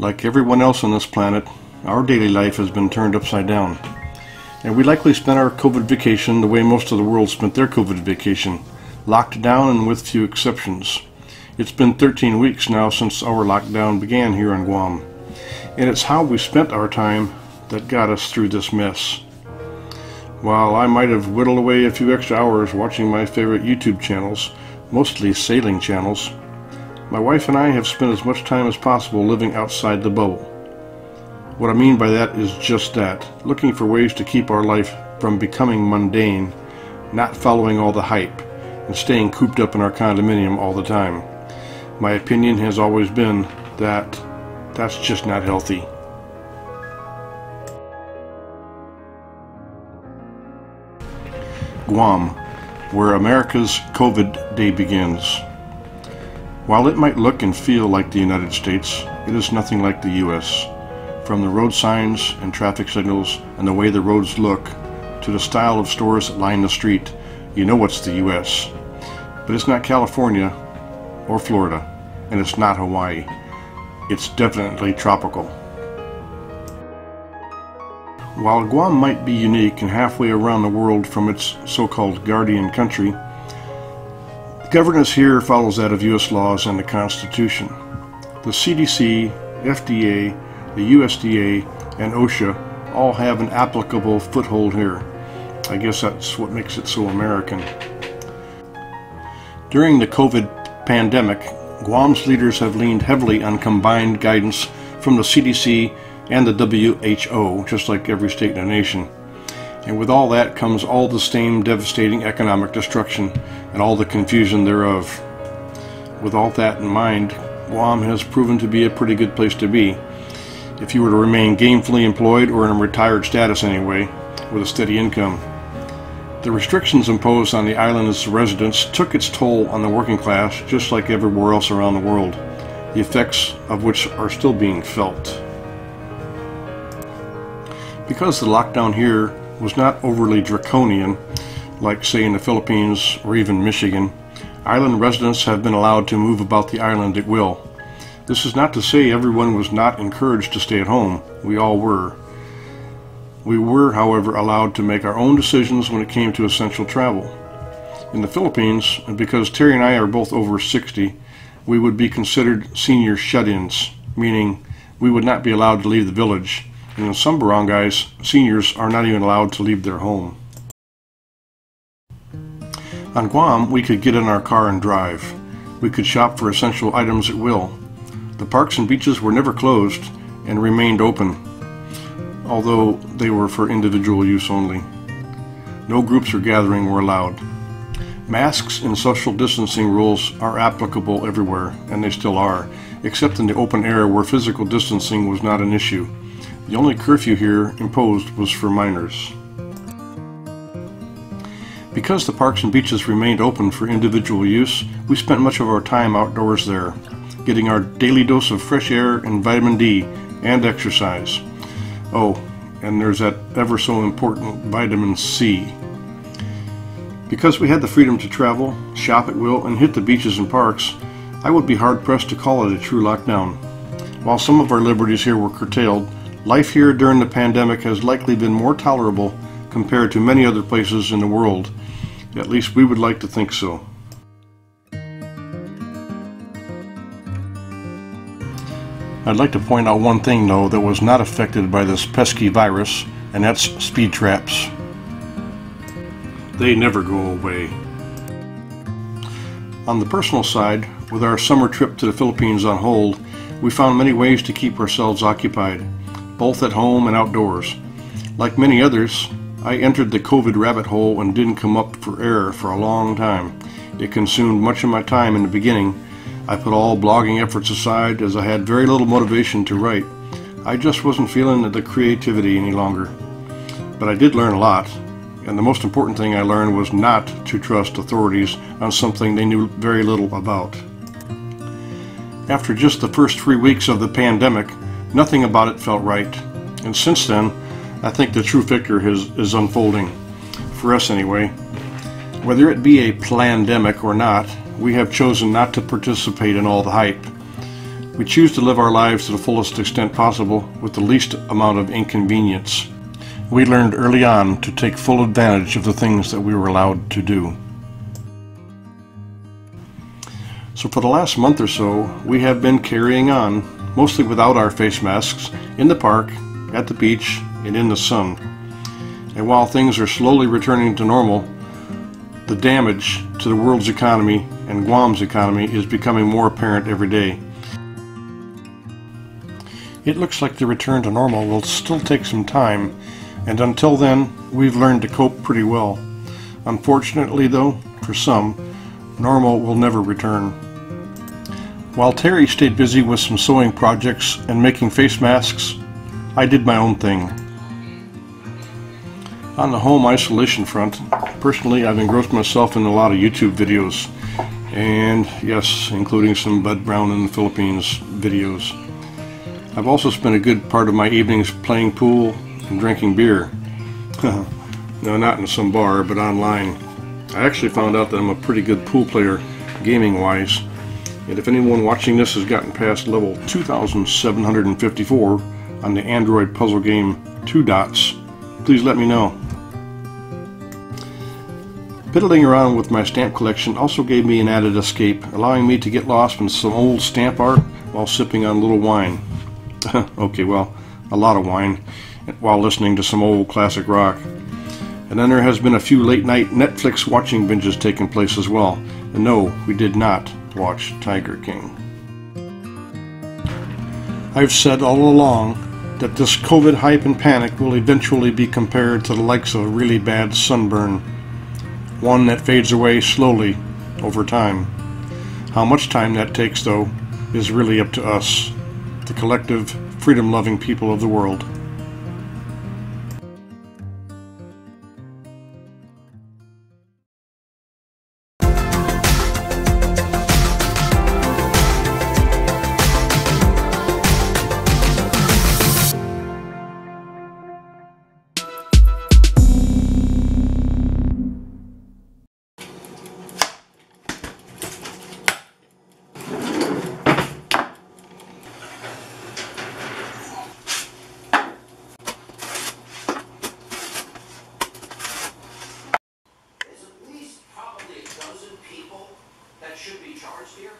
Like everyone else on this planet, our daily life has been turned upside down. And we likely spent our COVID vacation the way most of the world spent their COVID vacation, locked down and with few exceptions. It's been 13 weeks now since our lockdown began here in Guam. And it's how we spent our time that got us through this mess. While I might have whittled away a few extra hours watching my favorite YouTube channels, mostly sailing channels, my wife and I have spent as much time as possible living outside the bubble. What I mean by that is just that, looking for ways to keep our life from becoming mundane, not following all the hype, and staying cooped up in our condominium all the time. My opinion has always been that that's just not healthy. Guam, where America's COVID day begins. While it might look and feel like the United States, it is nothing like the U.S. From the road signs and traffic signals and the way the roads look to the style of stores that line the street, you know it's the U.S. But it's not California or Florida, and it's not Hawaii. It's definitely tropical. While Guam might be unique and halfway around the world from its so-called guardian country, the governance here follows that of U.S. laws and the Constitution. The CDC, FDA, the USDA, and OSHA all have an applicable foothold here. I guess that's what makes it so American. During the COVID pandemic, Guam's leaders have leaned heavily on combined guidance from the CDC and the WHO, just like every state in the nation. And with all that comes all the same devastating economic destruction and all the confusion thereof. With all that in mind, Guam has proven to be a pretty good place to be, if you were to remain gainfully employed or in a retired status anyway, with a steady income. The restrictions imposed on the island's residents took its toll on the working class, just like everywhere else around the world, the effects of which are still being felt. Because the lockdown here was not overly draconian, like say in the Philippines or even Michigan, island residents have been allowed to move about the island at will. This is not to say everyone was not encouraged to stay at home. We all were. We were, however, allowed to make our own decisions when it came to essential travel. In the Philippines, and because Terry and I are both over 60, we would be considered senior shut-ins, meaning we would not be allowed to leave the village. And in some barangays, seniors are not even allowed to leave their home. On Guam, we could get in our car and drive. We could shop for essential items at will. The parks and beaches were never closed and remained open, although they were for individual use only. No groups or gathering were allowed. Masks and social distancing rules are applicable everywhere, and they still are, except in the open air where physical distancing was not an issue. The only curfew here imposed was for minors. Because the parks and beaches remained open for individual use, we spent much of our time outdoors there, getting our daily dose of fresh air and vitamin D and exercise. Oh, and there's that ever so important vitamin C. Because we had the freedom to travel, shop at will, and hit the beaches and parks, I would be hard-pressed to call it a true lockdown. While some of our liberties here were curtailed, life here during the pandemic has likely been more tolerable compared to many other places in the world. At least we would like to think so. I'd like to point out one thing, though, that was not affected by this pesky virus, and that's speed traps. They never go away. On the personal side, with our summer trip to the Philippines on hold, we found many ways to keep ourselves occupied, both at home and outdoors. Like many others, I entered the COVID rabbit hole and didn't come up for air for a long time. It consumed much of my time in the beginning. I put all blogging efforts aside as I had very little motivation to write. I just wasn't feeling the creativity any longer. But I did learn a lot, and the most important thing I learned was not to trust authorities on something they knew very little about. After just the first 3 weeks of the pandemic, nothing about it felt right. And since then, I think the true picture is unfolding, for us anyway. Whether it be a plandemic or not, we have chosen not to participate in all the hype. We choose to live our lives to the fullest extent possible with the least amount of inconvenience. We learned early on to take full advantage of the things that we were allowed to do. So for the last month or so, we have been carrying on, mostly without our face masks, in the park, at the beach, and in the sun. And while things are slowly returning to normal, the damage to the world's economy and Guam's economy is becoming more apparent every day. It looks like the return to normal will still take some time, and until then, we've learned to cope pretty well. Unfortunately though, for some, normal will never return. While Terry stayed busy with some sewing projects and making face masks, I did my own thing. On the home isolation front, personally, I've engrossed myself in a lot of YouTube videos, and yes, including some Bud Brown in the Philippines videos. I've also spent a good part of my evenings playing pool and drinking beer. No, not in some bar, but online. I actually found out that I'm a pretty good pool player, gaming-wise, and if anyone watching this has gotten past level 2,754 on the Android puzzle game Two Dots, please let me know. Piddling around with my stamp collection also gave me an added escape, allowing me to get lost in some old stamp art while sipping on a little wine. Okay, well, a lot of wine, while listening to some old classic rock. And then there has been a few late night Netflix watching binges taking place as well. And no, we did not watch Tiger King. I've said all along that this COVID hype and panic will eventually be compared to the likes of a really bad sunburn. One that fades away slowly over time. How much time that takes, though, is really up to us, the collective, freedom-loving people of the world. Should be charged here?